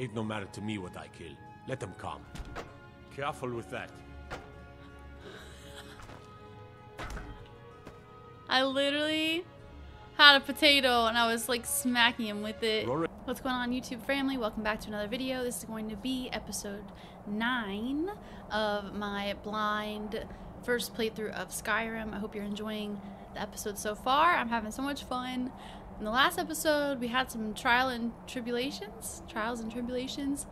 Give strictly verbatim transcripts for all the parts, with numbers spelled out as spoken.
Ain't no matter to me what I kill. Let them come. Careful with that. I literally had a potato and I was like smacking him with it. What's going on, YouTube family? Welcome back to another video. This is going to be episode nine of my blind first playthrough of Skyrim. I hope you're enjoying the episode so far. I'm having so much fun. In the last episode, we had some trial and tribulations, trials and tribulations,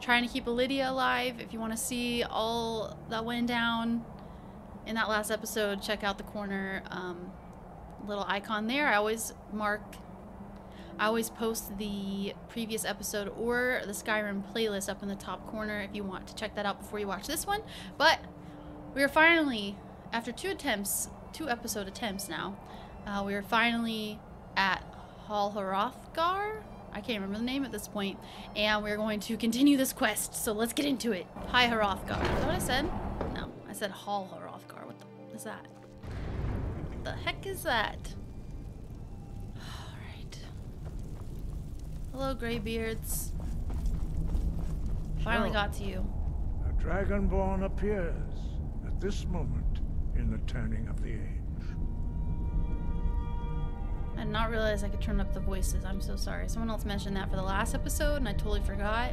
trying to keep Lydia alive. If you want to see all that went down in that last episode, check out the corner um, little icon there. I always mark, I always post the previous episode or the Skyrim playlist up in the top corner if you want to check that out before you watch this one. But we are finally, after two attempts, two episode attempts now, uh, we are finally at High Hrothgar. I can't remember the name at this point, and we're going to continue this quest, so let's get into it. High Hrothgar. Is that what I said? No, I said High Hrothgar. What the is that? What the heck is that? Alright. Hello, graybeards. Finally got to you. A Dragonborn appears at this moment in the turning of the age. I did not realize I could turn up the voices. I'm so sorry. Someone else mentioned that for the last episode, and I totally forgot.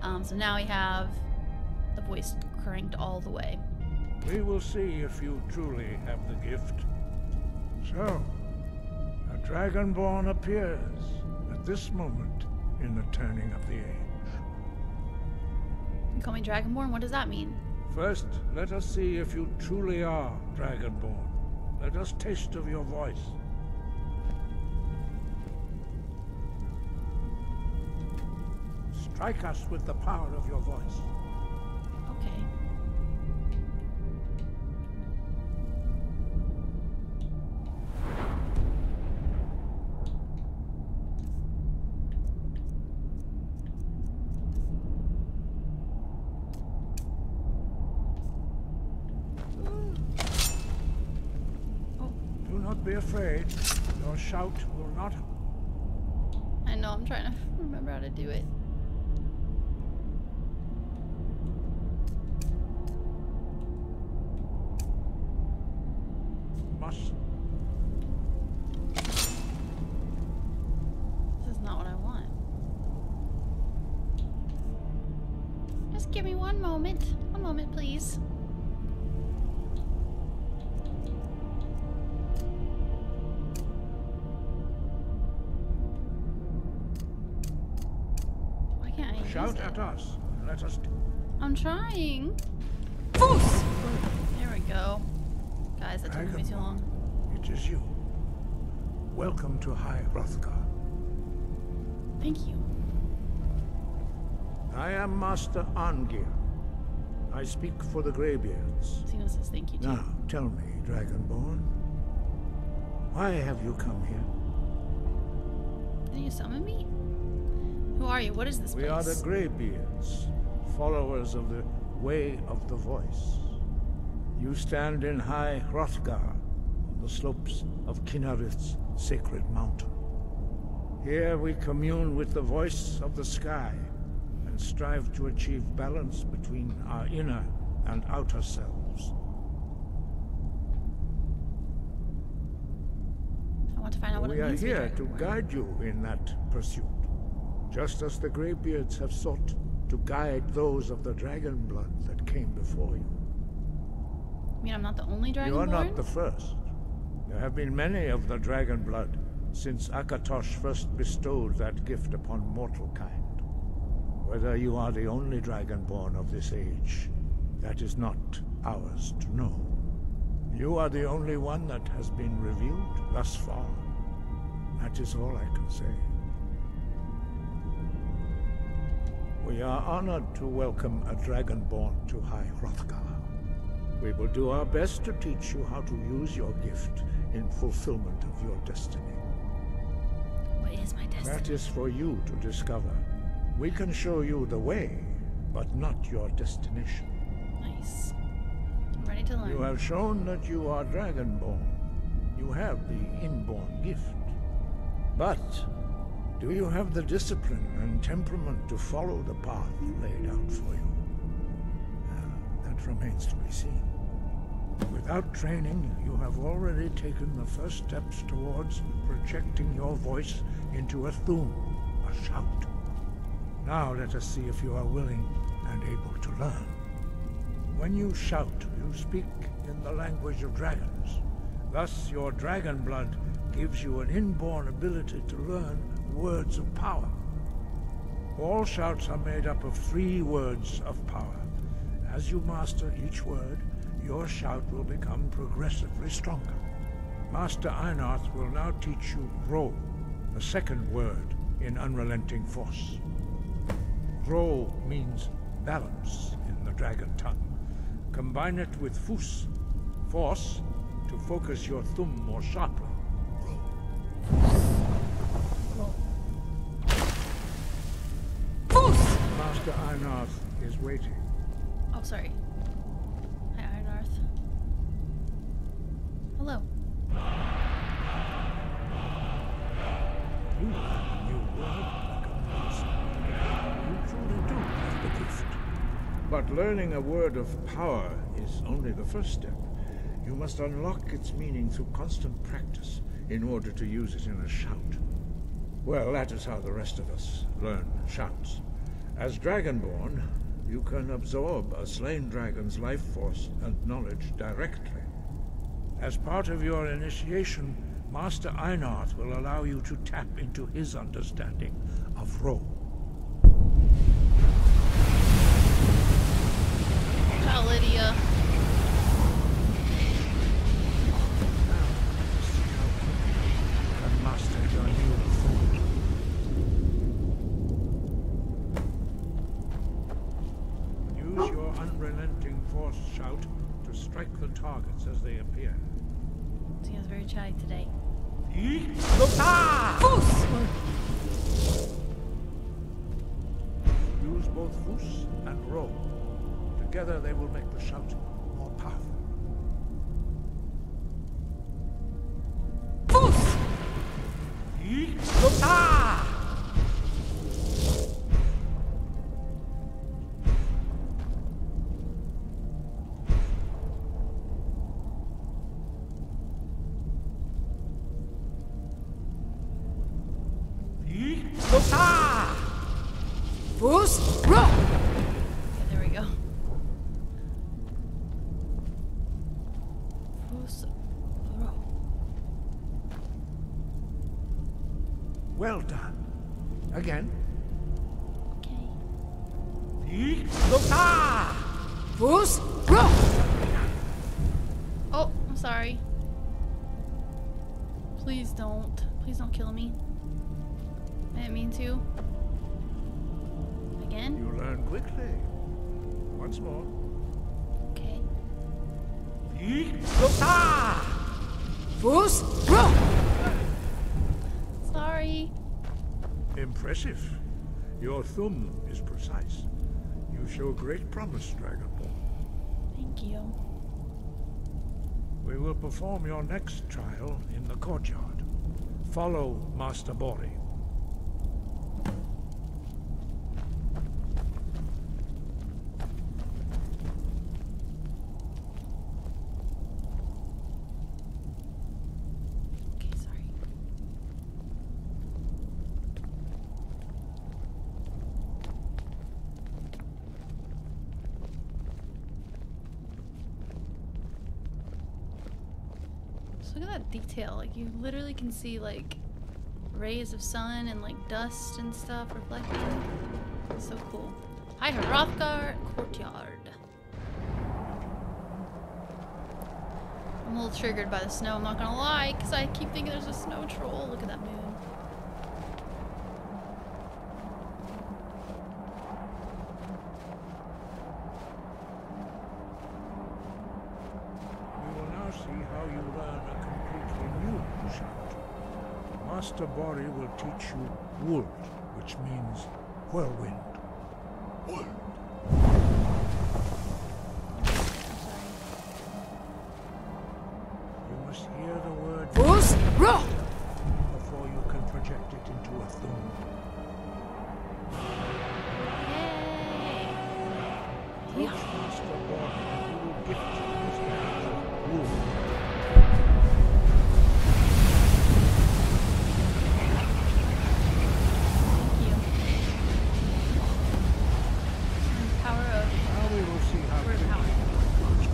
Um, so now we have the voice cranked all the way. We will see if you truly have the gift. So, a Dragonborn appears at this moment in the turning of the age. You call me Dragonborn? What does that mean? First, let us see if you truly are Dragonborn. Let us taste of your voice. Strike us with the power of your voice. Okay. Oh. Do not be afraid. Your shout will not. I know, I'm trying to remember how to do it. This is not what I want. Just give me one moment. A moment, please. Why can't I shout at us? Let us. I'm trying. Boos! There we go. Guys, that took me too long. It is you. Welcome to High Hrothgar. Thank you. I am Master Angir. I speak for the Greybeards. Sino says thank you, too. Now, tell me, Dragonborn, why have you come here? Did you summon me? Who are you? What is this place? We are the Greybeards, followers of the Way of the Voice. You stand in High Hrothgar, on the slopes of Kynareth's sacred mountain. Here we commune with the voice of the sky and strive to achieve balance between our inner and outer selves. I want to find out what it means. We are here to guide you in that pursuit, just as the Greybeards have sought to guide those of the dragon blood that came before you. You mean I'm not the only Dragonborn? You are not the first. There have been many of the dragon blood since Akatosh first bestowed that gift upon mortal kind. Whether you are the only Dragonborn of this age, that is not ours to know. You are the only one that has been revealed thus far. That is all I can say. We are honored to welcome a Dragonborn to High Hrothgar. We will do our best to teach you how to use your gift in fulfillment of your destiny. What is my destiny? That is for you to discover. We can show you the way, but not your destination. Nice. I'm ready to learn. You have shown that you are Dragonborn. You have the inborn gift. But Do you have the discipline and temperament to follow the path laid out for you? Uh, that remains to be seen. Without training, you have already taken the first steps towards projecting your voice into a thum, a shout. Now let us see if you are willing and able to learn. When you shout, you speak in the language of dragons. Thus, your dragon blood gives you an inborn ability to learn words of power. All shouts are made up of three words of power. As you master each word, your shout will become progressively stronger. Master Einarth will now teach you Ro, the second word in unrelenting force. Ro means balance in the dragon tongue. Combine it with Fus, force, to focus your thum more sharply. Fus! Master Einarth is waiting. Oh, sorry. Hello. You learn a new word like a person. You truly do have the gift. But learning a word of power is only the first step. You must unlock its meaning through constant practice in order to use it in a shout. Well, that is how the rest of us learn shouts. As Dragonborn, you can absorb a slain dragon's life force and knowledge directly. As part of your initiation, Master Einarth will allow you to tap into his understanding of Ro. Now, Lydia. Now, see how you can master your new form. Use your unrelenting force shout to strike the targets as they appear. He was very shy today. Fus! Use both Fus and Ro. Together they will make the shout more powerful. Fus! Well done. Again. Okay. Oh, I'm sorry. Please don't. Please don't kill me. I didn't mean to. Again? You learn quickly. Once more. Okay. Sorry. Impressive. Your thumb is precise. You show great promise, Dragonborn. Thank you. We will perform your next trial in the courtyard. Follow Master Borri. Look at that detail, like you literally can see like rays of sun and like dust and stuff reflecting. It's so cool. High Hrothgar courtyard. I'm a little triggered by the snow, I'm not gonna lie, because I keep thinking there's a snow troll. Look at that moon. Master Borri will teach you Wold, which means whirlwind. Wold. You must hear the word before you can projected into a throne. Yay! Each master born a new gift is now ruled. Thank you. And the power of... Now we will see how it works.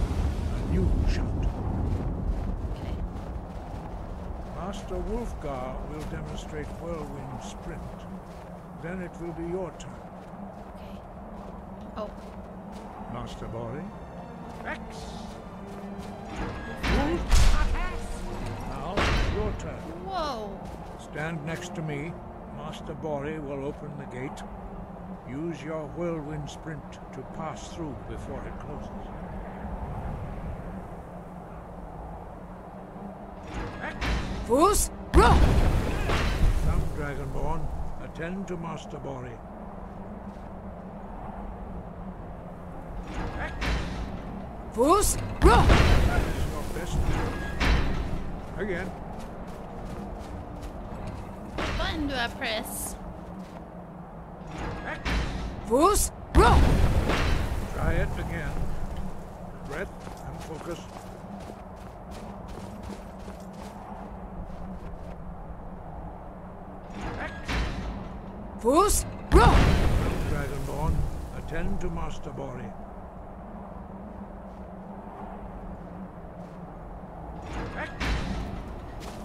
A new shout. Okay. Master Wolfgar will demonstrate whirlwind sprint. Then it will be your turn. Okay. Oh. Master Borri. Rex! Now, your turn. Whoa! Stand next to me. Master Borri will open the gate. Use your whirlwind sprint to pass through before it closes. Rex! Fools! Run! Come, Dragonborn. Attend to Master Borri. Fools, run! That is your best choice. Again. What button do I press? Fools, run! Try it again. Breath and focus. Fools, run! Dragonborn, attend to Master Borri.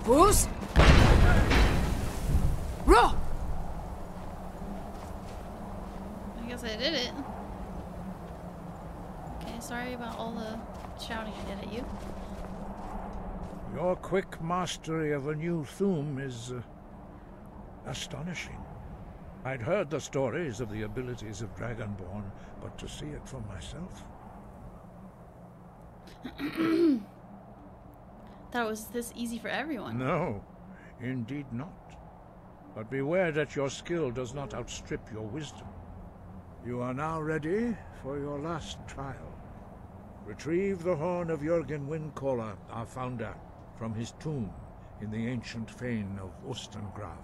Fools, run! I guess I did it. Okay, sorry about all the shouting I did at you. Your quick mastery of a new Thume is uh, astonishing. I'd heard the stories of the abilities of Dragonborn, but to see it for myself. Thought it was this easy for everyone. No, indeed not. But beware that your skill does not outstrip your wisdom. You are now ready for your last trial. Retrieve the horn of Jurgen Windcaller, our founder, from his tomb in the ancient fane of Ustengrav.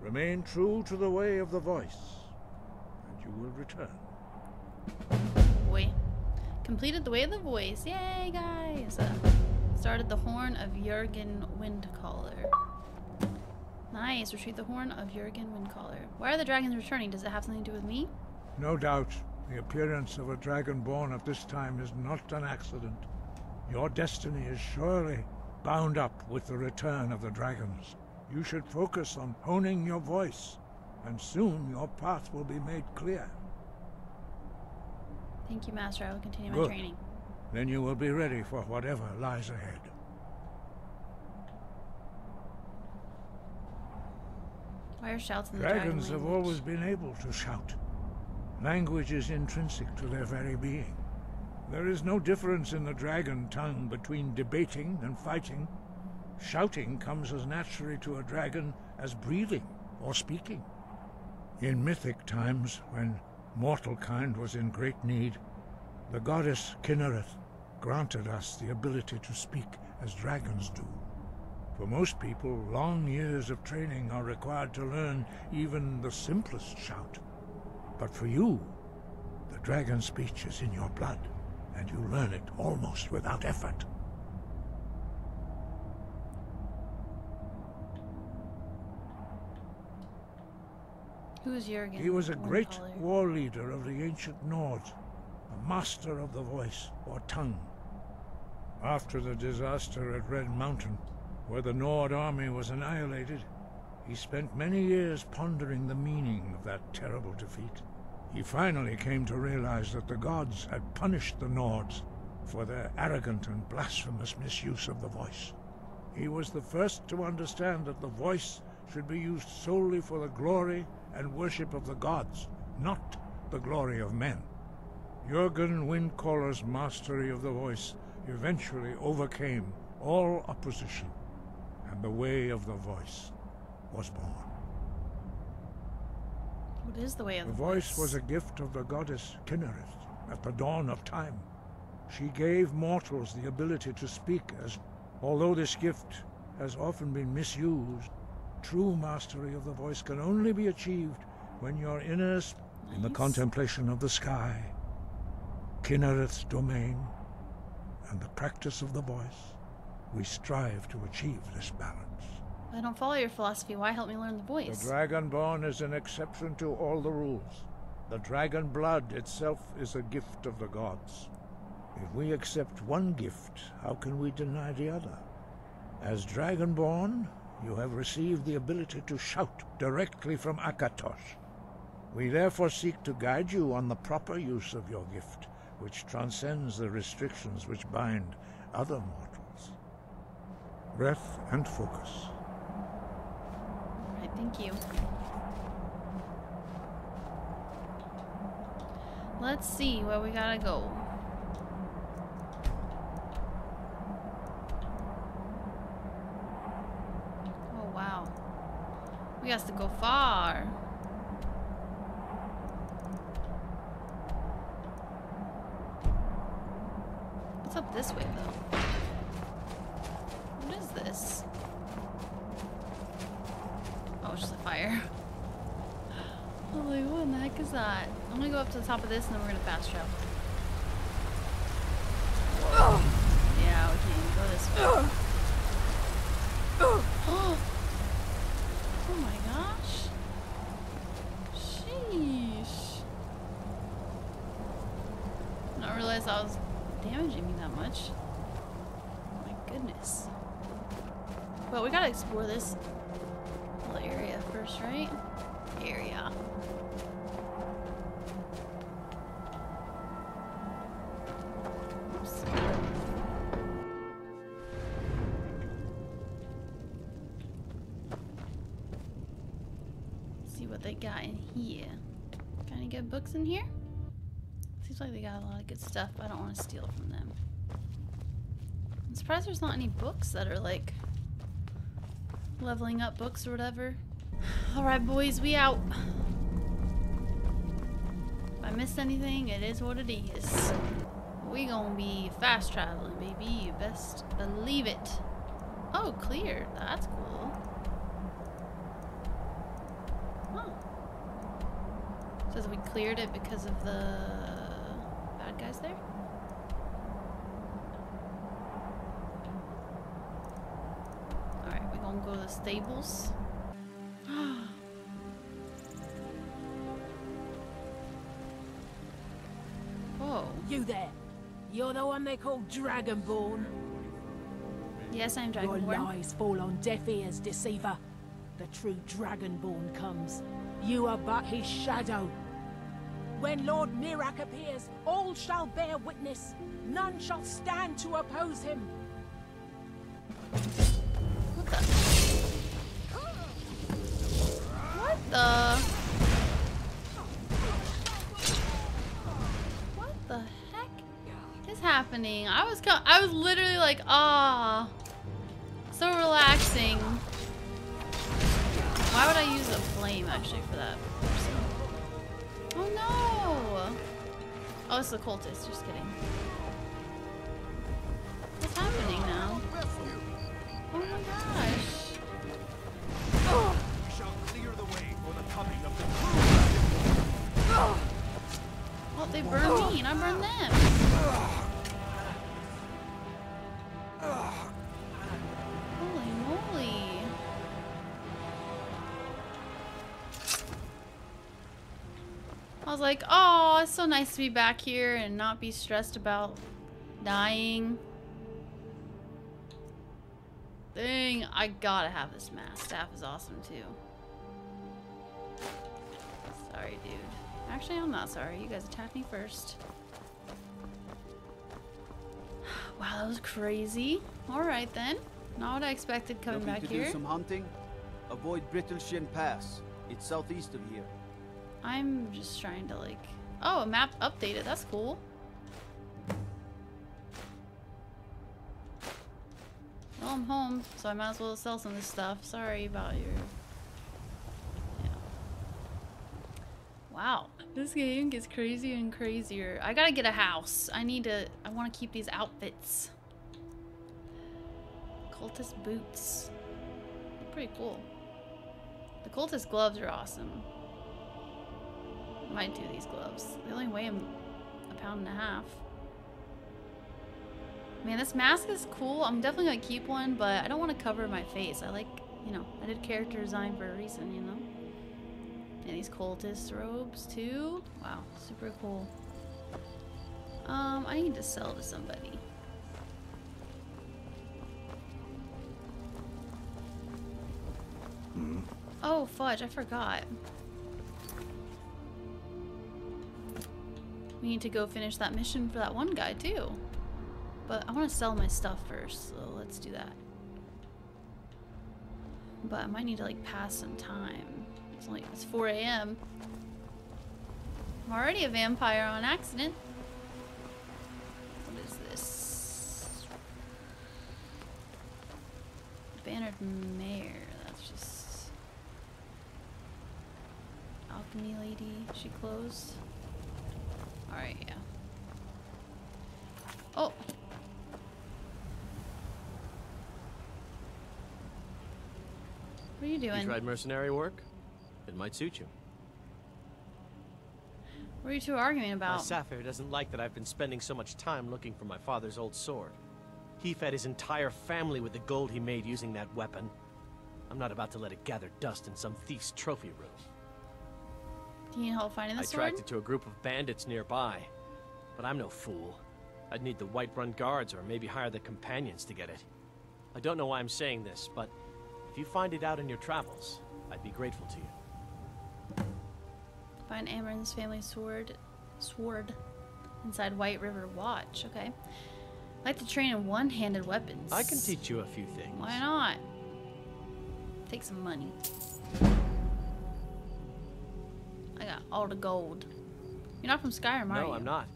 Remain true to the way of the voice, and you will return. Boy. Completed the way of the voice. Yay, guys! Uh, started the horn of Jurgen Windcaller. Nice. Retrieve the horn of Jurgen Windcaller. Why are the dragons returning? Does it have something to do with me? No doubt. The appearance of a dragonborn at this time is not an accident. Your destiny is surely bound up with the return of the dragons. You should focus on honing your voice, and soon your path will be made clear. Thank you, Master. I will continue Good. my training. Then you will be ready for whatever lies ahead. Why are shouts in the Dragons dragon have always been able to shout. Language is intrinsic to their very being. There is no difference in the dragon tongue between debating and fighting. Shouting comes as naturally to a dragon as breathing or speaking. In mythic times, when mortal kind was in great need, the goddess Kynareth granted us the ability to speak as dragons do. For most people, long years of training are required to learn even the simplest shout. But for you, the dragon speech is in your blood, and you learn it almost without effort. Who is Jurgen? He was a great war leader of the ancient Nords, a master of the voice, or tongue. After the disaster at Red Mountain, where the Nord army was annihilated, he spent many years pondering the meaning of that terrible defeat. He finally came to realize that the gods had punished the Nords for their arrogant and blasphemous misuse of the voice. He was the first to understand that the voice should be used solely for the glory and worship of the gods, not the glory of men. Jurgen Windcaller's mastery of the voice eventually overcame all opposition, and the way of the voice was born. What is the way of the voice? The voice was a gift of the goddess Kynareth at the dawn of time. She gave mortals the ability to speak, as although this gift has often been misused, True mastery of the voice can only be achieved when your inners nice. in the contemplation of the sky, Kynareth's domain, and the practice of the voice. We strive to achieve this balance. I don't follow your philosophy. Why help me learn the voice? The Dragonborn is an exception to all the rules. The dragon blood itself is a gift of the gods. If we accept one gift, how can we deny the other? As Dragonborn, you have received the ability to shout directly from Akatosh. We therefore seek to guide you on the proper use of your gift, which transcends the restrictions which bind other mortals. Breath and focus. All right, thank you. Let's see where we gotta go. Oh wow. We got to go far. What's up this way though? What is this? Oh, it's just a fire. I'm like, what in the heck is that? I'm gonna go up to the top of this and then we're gonna fast travel. Whoa. Yeah, we can't even go this way. Oh. Oh my gosh. Sheesh. I didn't realize I was damaging me that much. Oh my goodness. Well, we gotta explore this little area first, right? Area. Oops. Let's see what they got in here. Trying to get books in here? Seems like they got a lot of good stuff, but I don't want to steal from them. I'm surprised there's not any books that are like leveling up books or whatever. Alright boys, we out. If I missed anything, it is what it is. We gonna be fast traveling, baby. You best believe it. Oh, clear. That's cool. Huh. It says we cleared it because of the bad guys there? Alright, we gonna go to the stables. Whoa. You there. You're the one they call Dragonborn. Yes, I'm Dragonborn. Your lies fall on deaf ears, deceiver. The true Dragonborn comes. You are but his shadow. When Lord Miraak appears, all shall bear witness. None shall stand to oppose him. What the? What the? What the? Happening. I was co I was literally like, ah, so relaxing. Why would I use a flame actually for that person? Oh no! Oh, it's the cultist. Just kidding. What's happening now? Oh my gosh! Oh. We shall clear the way for the coming of the crew. Oh, they burned me, and I burned them. I was like, oh, it's so nice to be back here and not be stressed about dying. Dang, I gotta have this mask. Staff is awesome too. Sorry, dude. Actually, I'm not sorry. You guys attacked me first. Wow, that was crazy. All right then. Not what I expected coming Looking back to here. Do some hunting. Avoid Brittleshin Pass. It's southeast of here. I'm just trying to like... Oh, a map updated. That's cool. Well, I'm home, so I might as well sell some of this stuff. Sorry about your... Yeah. Wow. This game gets crazier and crazier. I gotta get a house. I need to... I want to keep these outfits. Cultist boots. They're pretty cool. The cultist gloves are awesome. I might do these gloves. They only weigh a pound and a half. Man, this mask is cool. I'm definitely gonna keep one, but I don't want to cover my face. I like, you know, I did character design for a reason, you know? And these cultist robes, too. Wow, super cool. Um, I need to sell to somebody. Mm. Oh, fudge, I forgot. We need to go finish that mission for that one guy, too. But I want to sell my stuff first, so let's do that. But I might need to like pass some time. It's only it's four A M I'm already a vampire on accident. What is this? Bannered Mare. That's just alchemy lady. She closed. All right, yeah. Oh. What are you doing? You tried mercenary work? It might suit you. What are you two arguing about? My Sapphire doesn't like that I've been spending so much time looking for my father's old sword. He fed his entire family with the gold he made using that weapon. I'm not about to let it gather dust in some thief's trophy room. Do you need help finding the sword? I tracked it to a group of bandits nearby, but I'm no fool. I'd need the Whiterun guards or maybe hire the companions to get it. I don't know why I'm saying this, but if you find it out in your travels, I'd be grateful to you. Find Amron's family sword, sword inside White River Watch. Okay. I like to train in one-handed weapons. I can teach you a few things. Why not? Take some money. I got all the gold. You're not from Skyrim, no, are you? No, I'm not.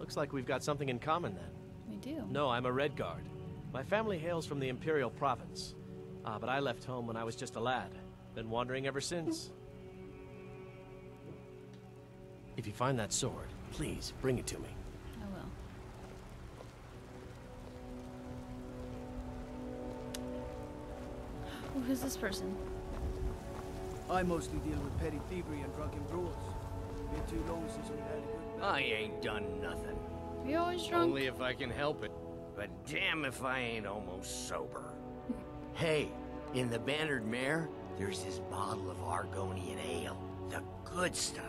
Looks like we've got something in common then. We do. No, I'm a Redguard. My family hails from the Imperial Province. Ah, but I left home when I was just a lad. Been wandering ever since. If you find that sword, please bring it to me. I will. Who's this person? I mostly deal with petty thievery and drunken brawls. Been too long since we had a good night. I ain't done nothing. Are you always drunk? Only if I can help it. But damn if I ain't almost sober. Hey, in the Bannered Mare, there's this bottle of Argonian ale. The good stuff.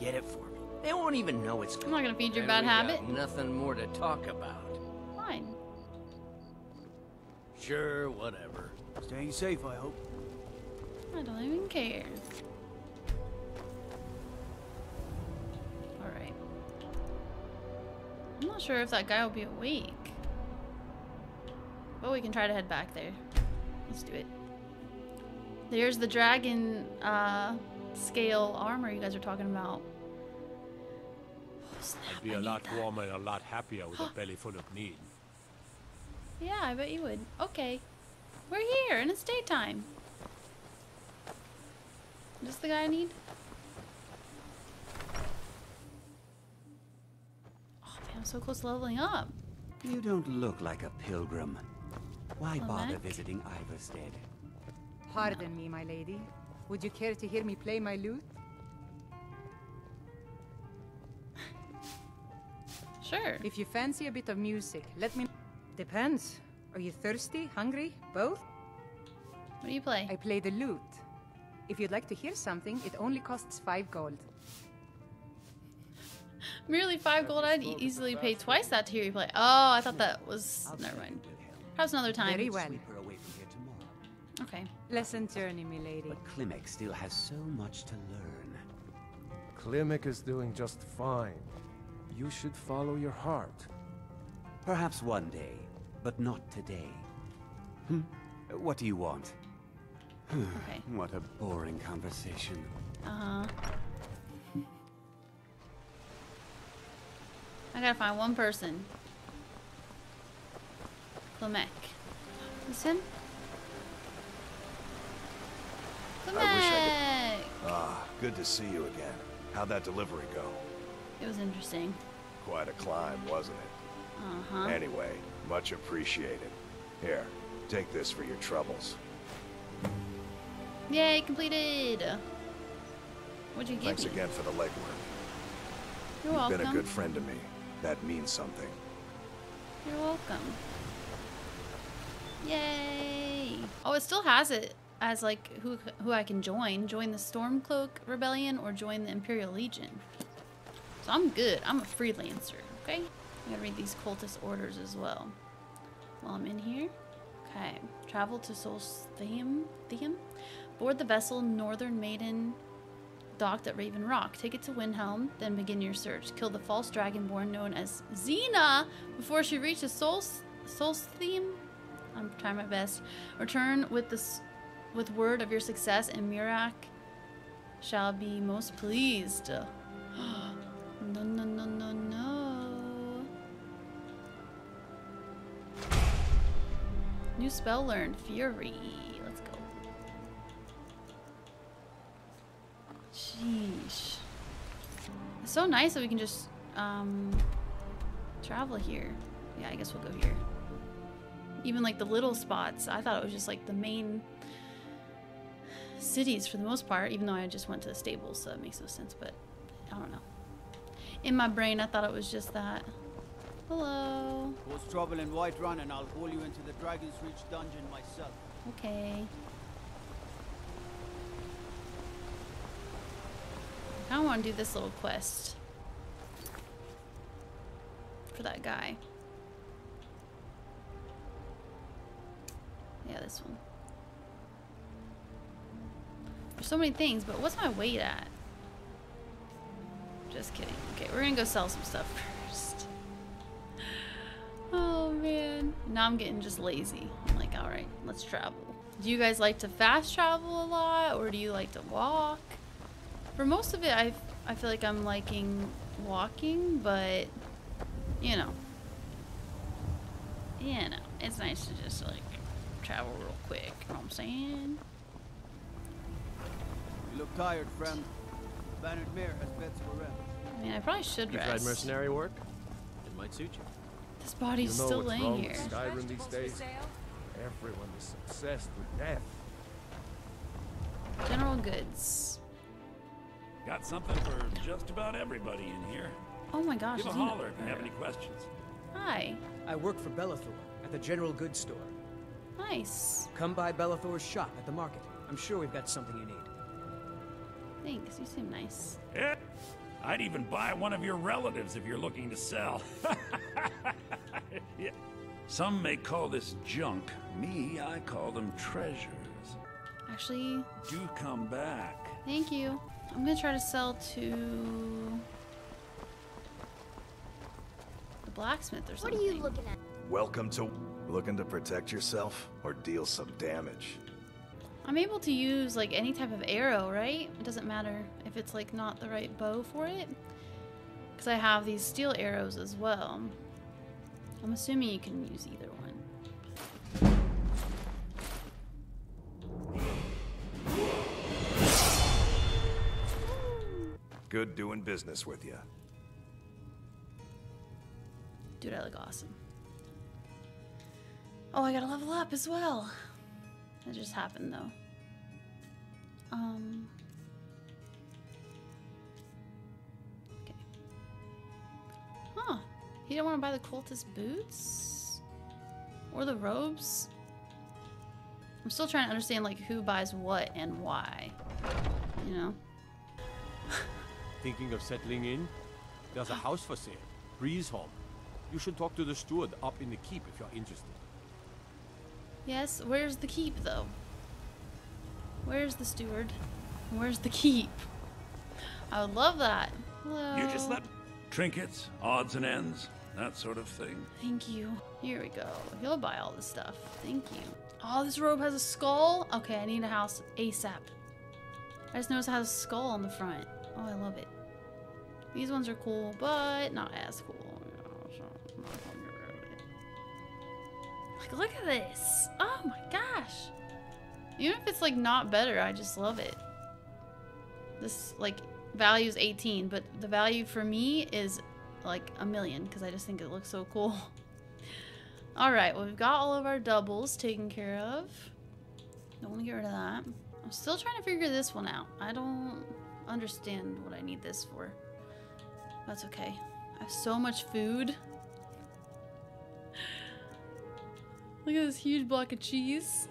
Get it for me. They won't even know it's good. I'm not gonna feed your and bad we habit. Got nothing more to talk about. Fine. Sure, whatever. Staying safe, I hope. I don't even care. Alright. I'm not sure if that guy will be awake. But we can try to head back there. Let's do it. There's the dragon uh, scale armor you guys are talking about. Oh, snap, I'd be a lot that. warmer and a lot happier with a belly full of need. Yeah, I bet you would. Okay. We're here, and it's daytime. Is this the guy I need? Oh, man, I'm so close to leveling up. You don't look like a pilgrim. Why bother visiting Ivarstead? Pardon me, my lady. Would you care to hear me play my lute? Sure. If you fancy a bit of music, let me... Depends. Are you thirsty, hungry, both? What do you play? I play the lute. If you'd like to hear something, it only costs five gold. Merely five gold? I'd easily pay twice that to hear you play. Oh, I thought that was... Never mind. How's another time? Very well. Okay. Pleasant journey, milady. But Klimmek still has so much to learn. Klimmek is doing just fine. You should follow your heart. Perhaps one day, but not today. Hmm? What do you want? Okay. What a boring conversation. Uh-huh. I gotta find one person. Klimmek. Is him? Klimmek! I wish I could... Ah, good to see you again. How'd that delivery go? It was interesting. Quite a climb, wasn't it? Uh-huh. Anyway, much appreciated. Here, take this for your troubles. Yay, completed! What'd you give Thanks me? Again for the legwork. You're You've welcome. Been a good friend to me. That means something. You're welcome. Yay! Oh, it still has it as like who who I can join. Join the Stormcloak Rebellion or join the Imperial Legion. So I'm good. I'm a freelancer, okay? I'm gonna read these cultist orders as well. While I'm in here. Okay. Travel to Solstheim. Board the vessel Northern Maiden docked at Raven Rock. Take it to Windhelm, then begin your search. Kill the false Dragonborn known as Xena before she reaches Solstheim. I'm trying my best. Return with this, with word of your success, and Miraak shall be most pleased. No, no, no, no, no. New spell learned. Fury. Let's go. Sheesh. It's so nice that we can just um, travel here. Yeah, I guess we'll go here. Even like the little spots, I thought it was just like the main cities for the most part, even though I just went to the stables, so that makes no sense, but I don't know. In my brain, I thought it was just that. Hello. Cause trouble in Whiterun and I'll haul you into the Dragon's Reach dungeon myself. Okay. I don't want to do this little quest for that guy. Yeah, this one. There's so many things, but what's my weight at? Just kidding. Okay, we're gonna go sell some stuff first. Oh man. Now I'm getting just lazy. I'm like, alright, let's travel. Do you guys like to fast travel a lot, or do you like to walk? For most of it, I I feel like I'm liking walking, but you know. You know, it's nice to just like travel real quick, you know what I'm saying? You look tired, friend. Bannered Mare has beds for rest. I mean, I probably should rest. You tried mercenary work? It might suit you. This body's you know still laying here. Skyrim these days. Everyone is obsessed with death. General goods. Got something for just about everybody in here. Oh my gosh. Give a holler if you have any questions. Hi. I work for Bellathor at the general goods store. Nice. Come by Bellathor's shop at the market. I'm sure we've got something you need. Thanks, you seem nice. Yeah, I'd even buy one of your relatives if you're looking to sell. Yeah. Some may call this junk. Me, I call them treasures. Actually... Do come back. Thank you. I'm gonna try to sell to... the blacksmith or something. What are you looking at? Welcome to... Looking to protect yourself or deal some damage? I'm able to use like any type of arrow, right? It doesn't matter if it's like not the right bow for it, because I have these steel arrows as well. I'm assuming you can use either one. Good doing business with you. Dude, I look awesome. Oh, I gotta level up as well. That just happened though. Um. Okay. Huh. He didn't want to buy the cultist boots? Or the robes? I'm still trying to understand like who buys what and why. You know? Thinking of settling in? There's a house for sale. Breezehome. You should talk to the steward up in the keep if you're interested. Yes, where's the keep though? Where's the steward? Where's the keep? I would love that. Hello. You just let trinkets, odds and ends, that sort of thing. Thank you. Here we go. He'll buy all this stuff. Thank you. Oh, this robe has a skull? Okay, I need a house ASAP. I just noticed it has a skull on the front. Oh, I love it. These ones are cool, but not as cool. Like, look at this. Oh my gosh. Even if it's like not better, I just love it. This like value is eighteen, but the value for me is like a million because I just think it looks so cool. All right, well, we've got all of our doubles taken care of. Don't want to get rid of that. I'm still trying to figure this one out. I don't understand what I need this for. That's okay. I have so much food. Look at this huge block of cheese.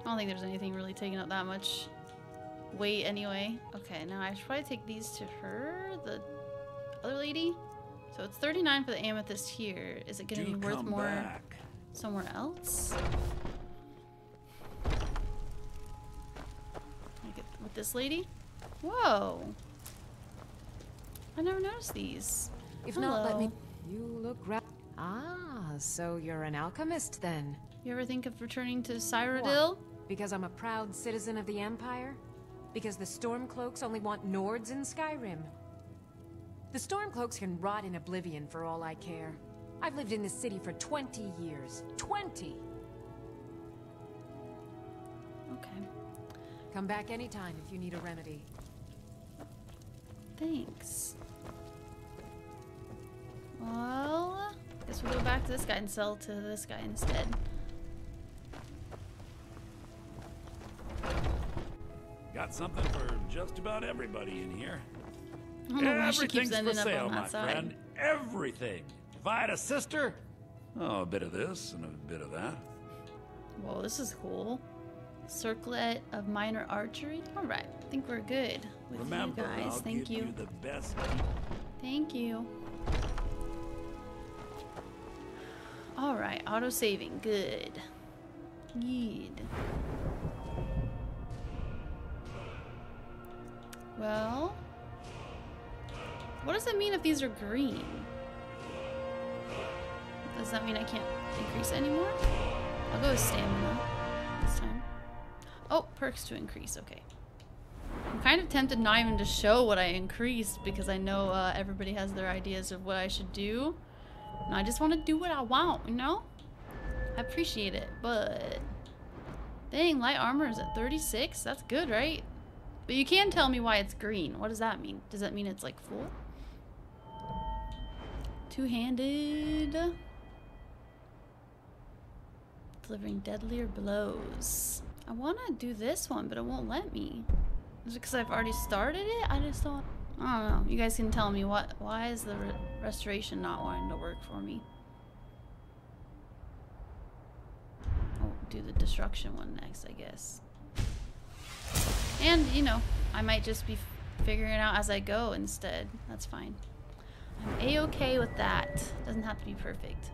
I don't think there's anything really taking up that much weight anyway. Okay, now I should probably take these to her, the other lady. So it's thirty-nine for the amethyst here. Is it gonna be worth more back. somewhere else? Like it with this lady? Whoa! I never noticed these. If Hello. not, let me. You look right. Ah, so you're an alchemist then? You ever think of returning to Cyrodiil? Because I'm a proud citizen of the Empire? Because the Stormcloaks only want Nords in Skyrim? The Stormcloaks can rot in Oblivion for all I care. I've lived in this city for twenty years. twenty! Okay. Come back anytime if you need a remedy. Thanks. Well, I guess we'll go back to this guy and sell to this guy instead. Got something for just about everybody in here. Oh, everything's for sale, my friend. Everything. If I had a sister, oh, a bit of this and a bit of that. Whoa, this is cool. Circlet of minor archery. All right, I think we're good with Remember, you guys. I'll Thank give you. you the best. Thank you. All right, auto saving. Good. Good. Well. What does it mean if these are green? Does that mean I can't increase anymore? I'll go with stamina this time. Oh, perks to increase, okay. I'm kind of tempted not even to show what I increased because I know uh, everybody has their ideas of what I should do. And I just want to do what I want, you know? I appreciate it, but... Dang, light armor is at thirty-six? That's good, right? But you can tell me why it's green. What does that mean? Does that mean it's like full? Two-handed. Delivering deadlier blows. I want to do this one, but it won't let me. Is it because I've already started it? I just don't... I don't know. You guys can tell me what. Why is the re restoration not wanting to work for me? I'll do the destruction one next, I guess. And, you know, I might just be figuring it out as I go instead. That's fine. I'm a-okay with that. Doesn't have to be perfect.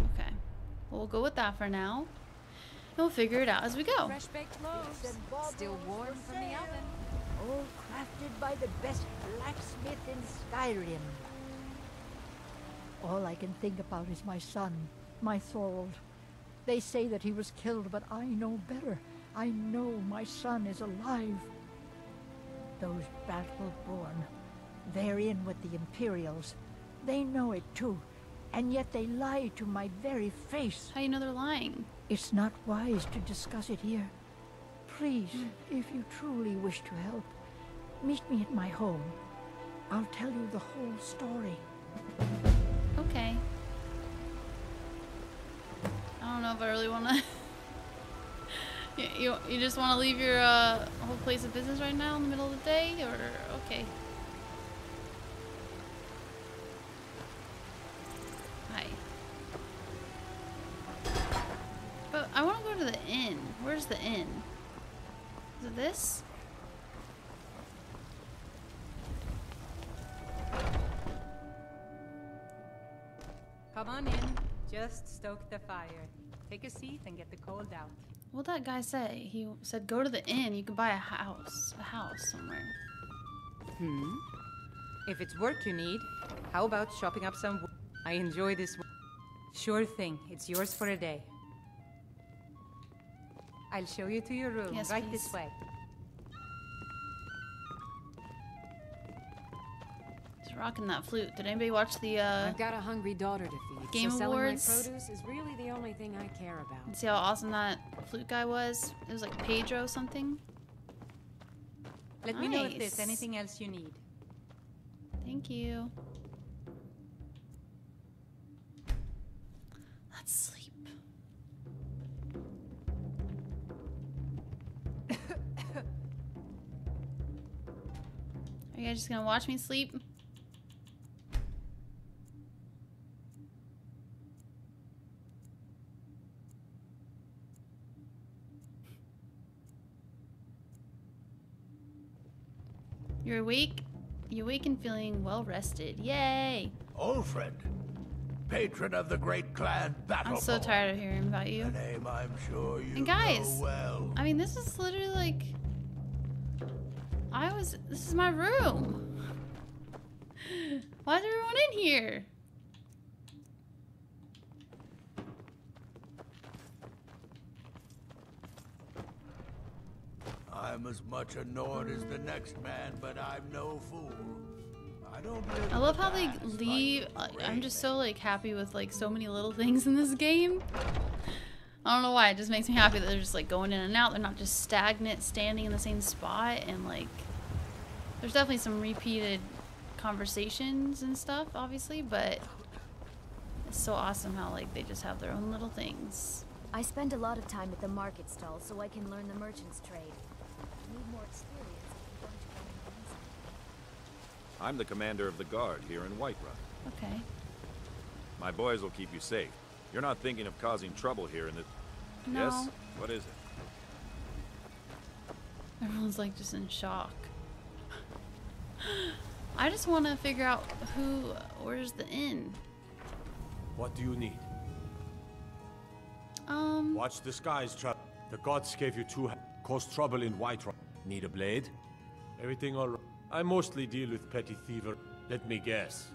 Okay. Well, we'll go with that for now. And we'll figure it out as we go. Fresh baked loaves, still warm from the oven. All crafted by the best blacksmith in Skyrim. All I can think about is my son, my Thorold. They say that he was killed, but I know better. I know my son is alive. Those battle-born, they're in with the Imperials. They know it too, and yet they lie to my very face. How do you know they're lying? It's not wise to discuss it here. Please, mm. if you truly wish to help, meet me at my home. I'll tell you the whole story. Okay. I don't know if I really want to... you, you, you just want to leave your uh, whole place of business right now in the middle of the day? Or... okay. Hi. But I want to go to the inn. Where's the inn? Is it this? Come on in. Just stoke the fire. Take a seat and get the cold out. What'd that guy say? He said go to the inn. You can buy a house. A house somewhere. Hmm. If it's work you need, how about shopping up some wood? I enjoy this one. Sure thing. It's yours for a day. I'll show you to your room. Yes, right please. This way. Rocking that flute. Did anybody watch the uh I've got a hungry daughter to feed. Game so Awards? Selling my produce is really the only thing I care about. And see how awesome that flute guy was? It was like Pedro something. Let nice. me know if there's anything else you need. Thank you. You guys just gonna watch me sleep? You're awake. You're awake and feeling well rested. Yay! Ulfric, patron of the great clan Battleborn. I'm so tired of hearing about you. A name I'm sure you and guys, know well. I mean, this is literally like I was. This is my room. Why is everyone in here? I'm as much annoyed as the next man, but I'm no fool. I don't live I love how they leave. I'm just so like happy with like so many little things in this game. I don't know why. It just makes me happy that they're just like going in and out. They're not just stagnant, standing in the same spot. And like, there's definitely some repeated conversations and stuff, obviously, but it's so awesome how like they just have their own little things. I spend a lot of time at the market stall so I can learn the merchant's trade. I'm the commander of the guard here in Whiterun. Okay. My boys will keep you safe. You're not thinking of causing trouble here in the... No. Yes? What is it? Everyone's like just in shock. I just want to figure out who... Where's the inn? What do you need? Um... Watch the skies, Trap. The gods gave you two... Cause trouble in White Rock. Need a blade? Everything all right. I mostly deal with petty thiever. Let me guess.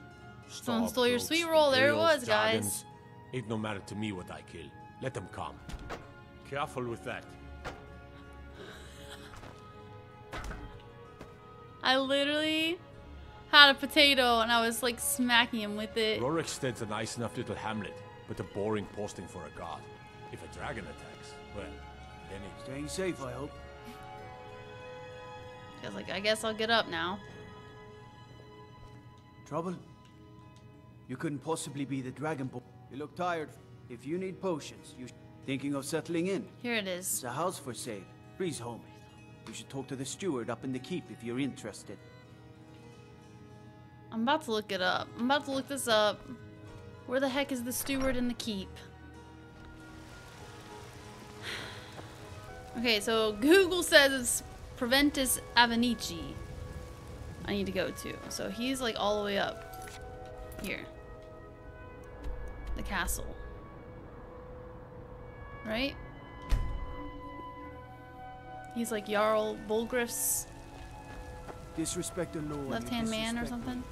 Someone stole your sweet roll. There it was, guys. Ain't no matter to me what I kill. Let them come. Careful with that. I literally had a potato and I was like smacking him with it. Rorikstead's a nice enough little hamlet, but a boring posting for a guard. If a dragon attacks, well... Staying safe, I hope. Feels like I guess I'll get up now. Trouble? You couldn't possibly be the Dragonborn. You look tired. If you need potions, you thinking of settling in. Here it is. It's a house for sale. Breezehome. You should talk to the steward up in the keep if you're interested. I'm about to look it up. I'm about to look this up. Where the heck is the steward in the keep? Okay, so Google says it's Proventus Avenici. I need to go to. So he's like all the way up here. The castle. Right? He's like Jarl Balgruuf's disrespect the Lord. Left-hand man or something.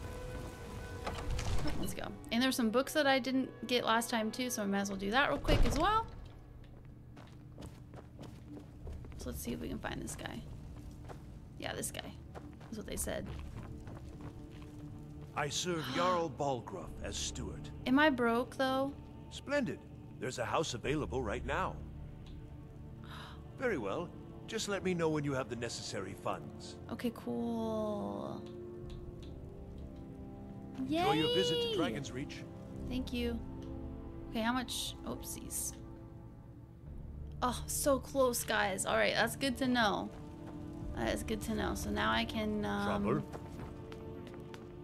Let's go. And there's some books that I didn't get last time too, so I might as well do that real quick as well. Let's see if we can find this guy. Yeah, this guy. That's what they said. I serve Jarl Balgruuf as steward. Am I broke, though? Splendid. There's a house available right now. Very well. Just let me know when you have the necessary funds. Okay, cool. Yay! Enjoy your visit to Dragon's Reach. Thank you. Okay, how much? Oopsies. Oh, so close, guys. All right, that's good to know. That is good to know. So now I can um,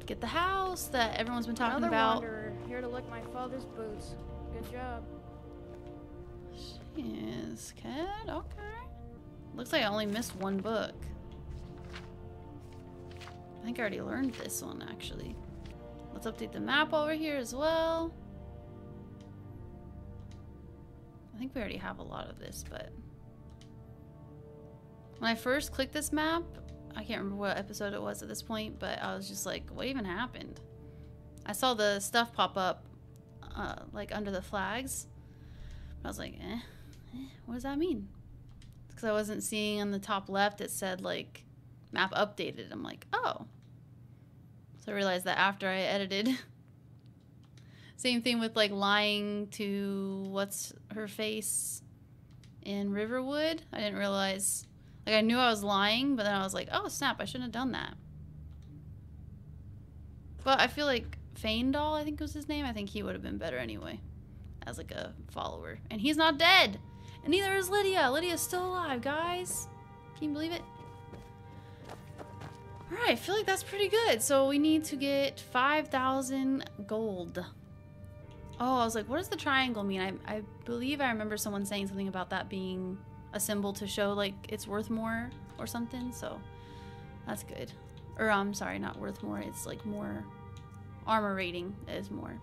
get the house that everyone's been talking Another about. Wanderer, here to lick my father's boots. Good job. Yes, kid. Okay. Looks like I only missed one book. I think I already learned this one, actually. Let's update the map over here as well. I think we already have a lot of this, but when I first clicked this map, I can't remember what episode it was at this point, but I was just like, what even happened? I saw the stuff pop up, uh, like under the flags. I was like, eh, eh what does that mean? Because I wasn't seeing on the top left, it said like map updated. I'm like, oh. So I realized that after I edited. Same thing with like lying to what's her face in Riverwood. I didn't realize, like I knew I was lying, but then I was like, oh snap, I shouldn't have done that. But I feel like Faendal, I think was his name. I think he would have been better anyway as like a follower. And he's not dead. And neither is Lydia. Lydia's still alive, guys. Can you believe it? All right, I feel like that's pretty good. So we need to get five thousand gold. Oh, I was like, what does the triangle mean? I, I believe I remember someone saying something about that being a symbol to show like it's worth more or something. So that's good. Or I'm sorry, not worth more. It's like more armor rating is more.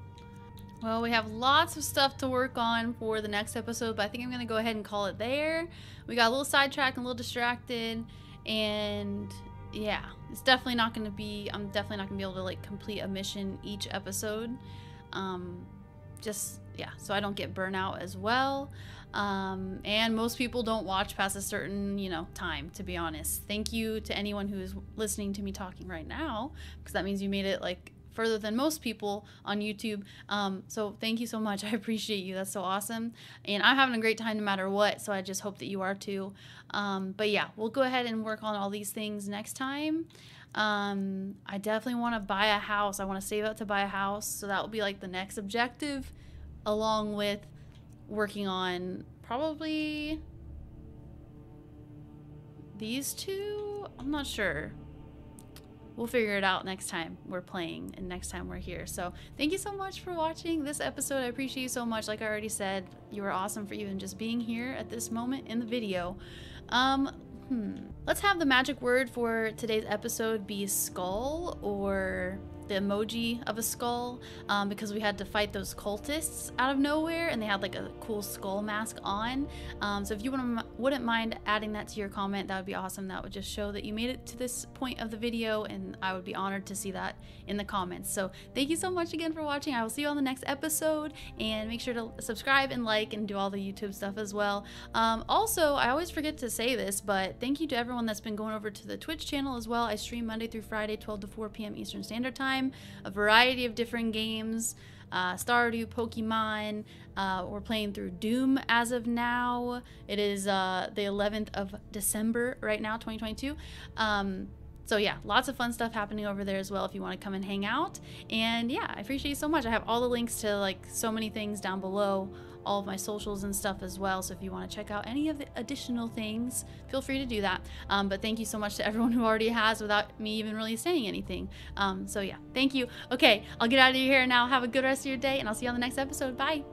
Well, we have lots of stuff to work on for the next episode, but I think I'm going to go ahead and call it there. We got a little sidetracked and a little distracted, and yeah, it's definitely not going to be, I'm definitely not going to be able to like complete a mission each episode. Um, just, yeah, so I don't get burnout as well. Um, and most people don't watch past a certain, you know, time, to be honest. Thank you to anyone who is listening to me talking right now, because that means you made it like further than most people on YouTube. Um, so thank you so much. I appreciate you. That's so awesome. And I'm having a great time no matter what, so I just hope that you are too. Um, but yeah, we'll go ahead and work on all these things next time. Um, I definitely want to buy a house. I want to save up to buy a house. So that will be like the next objective, along with working on probably these two. I'm not sure. We'll figure it out next time we're playing and next time we're here. So thank you so much for watching this episode. I appreciate you so much. Like I already said, you were awesome for even just being here at this moment in the video. Um, hmm. Let's have the magic word for today's episode be skull, or the emoji of a skull, um, because we had to fight those cultists out of nowhere and they had like a cool skull mask on. Um, so if you wouldn't, wouldn't mind adding that to your comment, that would be awesome. That would just show that you made it to this point of the video, and I would be honored to see that in the comments. So thank you so much again for watching. I will see you on the next episode, and make sure to subscribe and like and do all the YouTube stuff as well. Um, also, I always forget to say this, but thank you to everyone that's been going over to the Twitch channel as well. I stream Monday through Friday, twelve to four P M Eastern Standard Time. A variety of different games, uh, Stardew, Pokemon. Uh, we're playing through Doom as of now. It is uh, the eleventh of December right now, twenty twenty-two. Um, so yeah, lots of fun stuff happening over there as well if you want to come and hang out. And yeah, I appreciate you so much. I have all the links to like so many things down below, all of my socials and stuff as well. So if you want to check out any of the additional things, feel free to do that. Um, but thank you so much to everyone who already has without me even really saying anything. Um, so yeah, thank you. Okay, I'll get out of your hair now. Have a good rest of your day, and I'll see you on the next episode. Bye.